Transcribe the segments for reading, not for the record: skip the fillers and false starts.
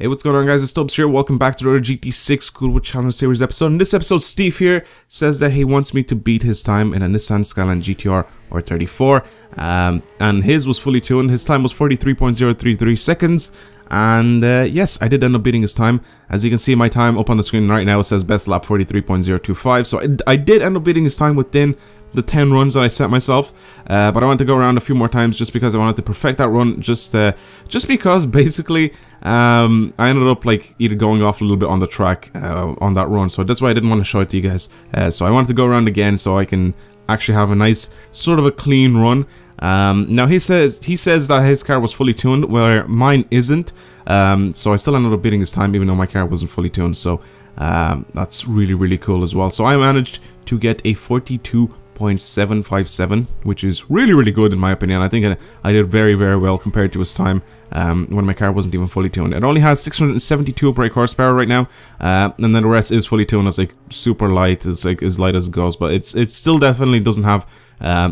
Hey, what's going on, guys? It's Tobes here. Welcome back to the GT6 Goodwood Channel series episode. In this episode, Steve here says that he wants me to beat his time in a Nissan Skyline GTR R34. And his was fully tuned. His time was 43.033 seconds. And yes, I did end up beating his time. As you can see, my time up on the screen right now, it says best lap 43.025. So I did end up beating his time within the 10 runs that I set myself, but I wanted to go around a few more times just because I wanted to perfect that run, just because basically I ended up like either going off a little bit on the track on that run, so that's why I didn't want to show it to you guys. So I wanted to go around again so I can actually have a nice sort of a clean run. Now he says that his car was fully tuned, where mine isn't, so I still ended up beating his time even though my car wasn't fully tuned, so that's really cool as well. So I managed to get a 42.757, which is really good in my opinion. I think I did very well compared to his time when my car wasn't even fully tuned. It only has 672 brake horsepower right now, and then the rest is fully tuned. It's like super light. It's like as light as it goes, but it still definitely doesn't have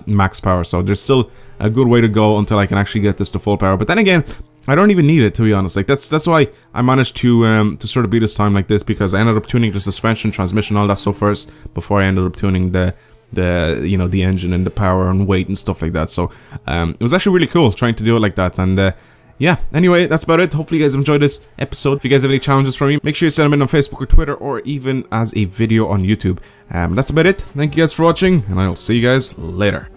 max power. So there's still a good way to go until I can actually get this to full power. But then again, I don't even need it, to be honest. Like that's why I managed to sort of beat his time like this, because I ended up tuning the suspension, transmission, all that stuff first before I ended up tuning the you know, the engine and the power and weight and stuff like that. So it was actually really cool trying to do it like that. And yeah, anyway, that's about it. Hopefully you guys enjoyed this episode. If you guys have any challenges for me, make sure you send them in on Facebook or Twitter, or even as a video on YouTube. That's about it. Thank you guys for watching, and I'll see you guys later.